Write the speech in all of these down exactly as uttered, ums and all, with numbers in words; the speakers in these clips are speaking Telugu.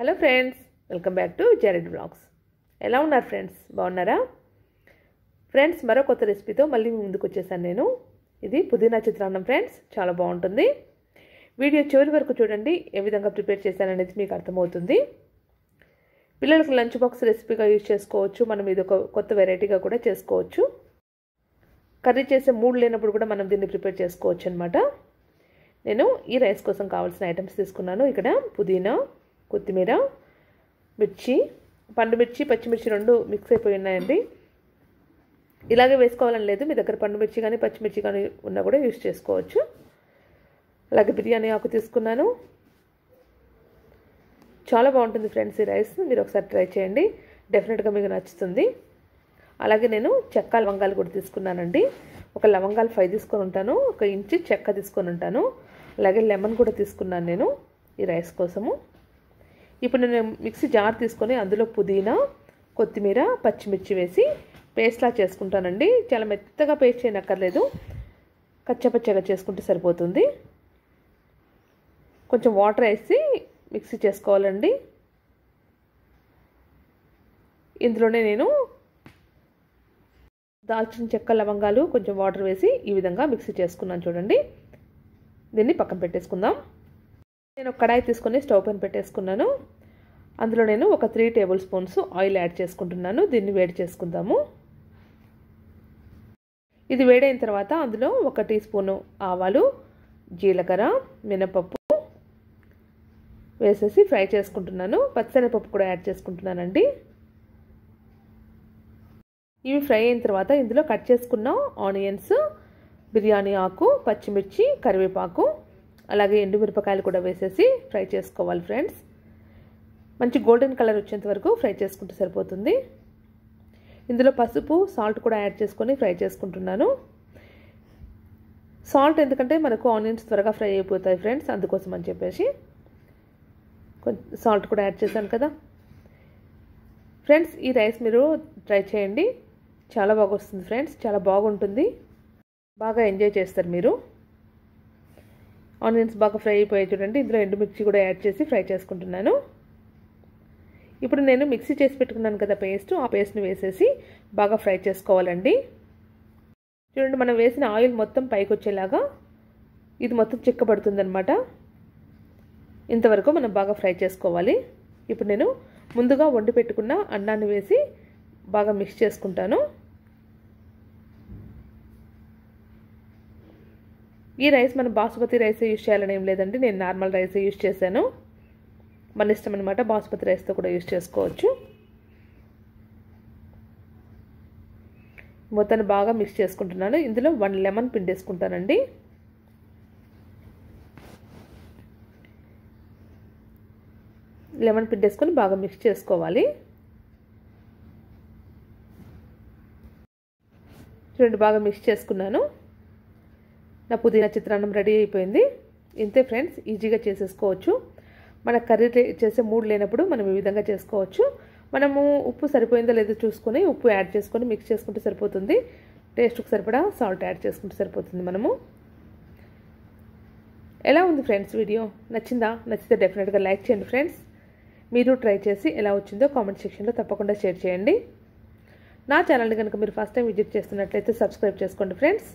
Hello friends, welcome back to Jared vlogs. ఎలా ఉన్నారు ఫ్రెండ్స్? బాగున్నారా ఫ్రెండ్స్? మరో కొత్త రెసిపీతో మళ్ళీ ముందుకు వచ్చేసాను నేను. ఇది పుదీనా చిత్రాన్నం ఫ్రెండ్స్, చాలా బాగుంటుంది. వీడియో చివరి వరకు చూడండి. ఏ విధంగా ప్రిపేర్ చేశాననేది మీకు అర్థమవుతుంది. పిల్లలకు లంచ్ బాక్స్ రెసిపీగా యూజ్ చేసుకోవచ్చు. మనం ఇది ఒక కొత్త వెరైటీగా కూడా చేసుకోవచ్చు. కర్రీ చేసే మూడ్ లేనప్పుడు కూడా మనం దీన్ని ప్రిపేర్ చేసుకోవచ్చు అనమాట. నేను ఈ రైస్ కోసం కావాల్సిన ఐటమ్స్ తీసుకున్నాను. ఇక్కడ పుదీనా, కొత్తిమీర, మిర్చి, పండుమిర్చి, పచ్చిమిర్చి రెండు మిక్స్ అయిపోయి ఉన్నాయండి. ఇలాగే వేసుకోవాలని లేదు, మీ దగ్గర పండుమిర్చి కానీ పచ్చిమిర్చి కానీ ఉన్నా కూడా యూజ్ చేసుకోవచ్చు. అలాగే బిర్యానీ ఆకు తీసుకున్నాను. చాలా బాగుంటుంది ఫ్రెండ్స్ ఈ రైస్, మీరు ఒకసారి ట్రై చేయండి, డెఫినెట్గా మీకు నచ్చుతుంది. అలాగే నేను చెక్క లవంగాలు కూడా తీసుకున్నానండి. ఒక లవంగాలు ఫైవ్ తీసుకొని ఉంటాను, ఒక ఇంచు చెక్క తీసుకొని ఉంటాను. అలాగే లెమన్ కూడా తీసుకున్నాను నేను ఈ రైస్ కోసము. ఇప్పుడు నేను మిక్సీ జార్ తీసుకొని అందులో పుదీనా, కొత్తిమీర, పచ్చిమిర్చి వేసి పేస్ట్లా చేసుకుంటానండి. చాలా మెత్తగా పేస్ట్ చేయనక్కర్లేదు, కచ్చపచ్చగా చేసుకుంటే సరిపోతుంది. కొంచెం వాటర్ వేసి మిక్సీ చేసుకోవాలండి. ఇందులోనే నేను దాల్చిన చెక్క, లవంగాలు, కొంచెం వాటర్ వేసి ఈ విధంగా మిక్సీ చేసుకున్నాను చూడండి. దీన్ని పక్కన పెట్టేసుకుందాం. నేను ఒక కడాయి తీసుకొని స్టవ్ పైన పెట్టేసుకున్నాను. అందులో నేను ఒక three tablespoons oil add చేసుకుంటున్నాను. దీన్ని వేడి చేసుకుందాము. ఇది వేడైన తర్వాత అందులో ఒక టీ స్పూను ఆవాలు, జీలకర్ర, మినపప్పు వేసేసి ఫ్రై చేసుకుంటున్నాను. పచ్చనిపప్పు కూడా యాడ్ చేసుకుంటున్నానండి. ఇవి ఫ్రై అయిన తర్వాత ఇందులో కట్ చేసుకున్న ఆనియన్స్, బిర్యానీ ఆకు, పచ్చిమిర్చి, కరివేపాకు, అలాగే ఎండుమిరపకాయలు కూడా వేసేసి ఫ్రై చేసుకోవాలి ఫ్రెండ్స్. మంచి గోల్డెన్ కలర్ వచ్చేంత వరకు ఫ్రై చేసుకుంటే సరిపోతుంది. ఇందులో పసుపు, సాల్ట్ కూడా యాడ్ చేసుకొని ఫ్రై చేసుకుంటున్నాను. సాల్ట్ ఎందుకంటే మనకు ఆనియన్స్ త్వరగా ఫ్రై అయిపోతాయి ఫ్రెండ్స్, అందుకోసం అని చెప్పేసి కొంచెం సాల్ట్ కూడా యాడ్ చేశాను కదా ఫ్రెండ్స్. ఈ రైస్ మీరు ట్రై చేయండి, చాలా బాగా వస్తుంది ఫ్రెండ్స్, చాలా బాగుంటుంది, బాగా ఎంజాయ్ చేస్తారు మీరు. ఆనియన్స్ బాగా ఫ్రై అయిపోయాయి చూడండి. ఇందులో ఎండుమిర్చి కూడా యాడ్ చేసి ఫ్రై చేసుకుంటున్నాను. ఇప్పుడు నేను మిక్సీ చేసి పెట్టుకున్నాను కదా పేస్ట్, ఆ పేస్ట్ని వేసేసి బాగా ఫ్రై చేసుకోవాలండి. చూడండి, మనం వేసిన ఆయిల్ మొత్తం పైకి వచ్చేలాగా ఇది మొత్తం చిక్కబడుతుందనమాట. ఇంతవరకు మనం బాగా ఫ్రై చేసుకోవాలి. ఇప్పుడు నేను ముందుగా వండి పెట్టుకున్న అన్నాన్ని వేసి బాగా మిక్స్ చేసుకుంటాను. ఈ రైస్ మనం బాస్మతి రైసే యూజ్ చేయాలని ఏం లేదండి, నేను నార్మల్ రైసే యూజ్ చేశాను. మన ఇష్టం అనమాట, బాస్మతి రైస్తో కూడా యూజ్ చేసుకోవచ్చు. మొత్తాన్ని బాగా మిక్స్ చేసుకుంటున్నాను. ఇందులో వన్ లెమన్ పిండేసుకుంటానండి. లెమన్ పిండేసుకొని బాగా మిక్స్ చేసుకోవాలి. చూడండి, బాగా మిక్స్ చేసుకున్నాను. నా పుదీనా చిత్రాన్నం రెడీ అయిపోయింది. ఇంతే ఫ్రెండ్స్, ఈజీగా చేసేసుకోవచ్చు. మన కర్రీ చేసే మూడ్ లేనప్పుడు మనం ఈ విధంగా చేసుకోవచ్చు. మనము ఉప్పు సరిపోయిందో లేదో చూసుకొని ఉప్పు యాడ్ చేసుకొని మిక్స్ చేసుకుంటే సరిపోతుంది. టేస్ట్కి సరిపడా సాల్ట్ యాడ్ చేసుకుంటే సరిపోతుంది మనము. ఎలా ఉంది ఫ్రెండ్స్ వీడియో? నచ్చిందా? నచ్చితే డెఫినెట్గా లైక్ చేయండి ఫ్రెండ్స్. మీరు ట్రై చేసి ఎలా వచ్చిందో కామెంట్ సెక్షన్లో తప్పకుండా షేర్ చేయండి. నా ఛానల్ని కనుక మీరు ఫస్ట్ టైం విజిట్ చేస్తున్నట్లయితే సబ్స్క్రైబ్ చేసుకోండి ఫ్రెండ్స్.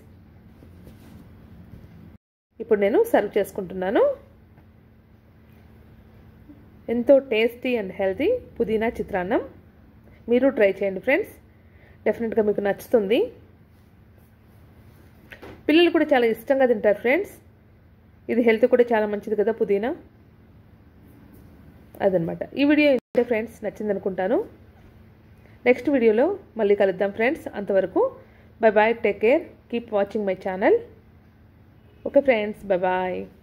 ఇప్పుడు నేను సర్వ్ చేసుకుంటున్నాను. ఎంతో టేస్టీ అండ్ హెల్తీ పుదీనా చిత్రాన్నం మీరు ట్రై చేయండి ఫ్రెండ్స్, డెఫినెట్గా మీకు నచ్చుతుంది. పిల్లలు కూడా చాలా ఇష్టంగా తింటారు ఫ్రెండ్స్. ఇది హెల్త్ కూడా చాలా మంచిది కదా పుదీనా. అదనమాట ఈ వీడియో. ఇంతే ఫ్రెండ్స్, నచ్చింది అనుకుంటాను. నెక్స్ట్ వీడియోలో మళ్ళీ కలుద్దాం ఫ్రెండ్స్. అంతవరకు bye bye, take care, keep watching my channel. Okay friends, bye bye.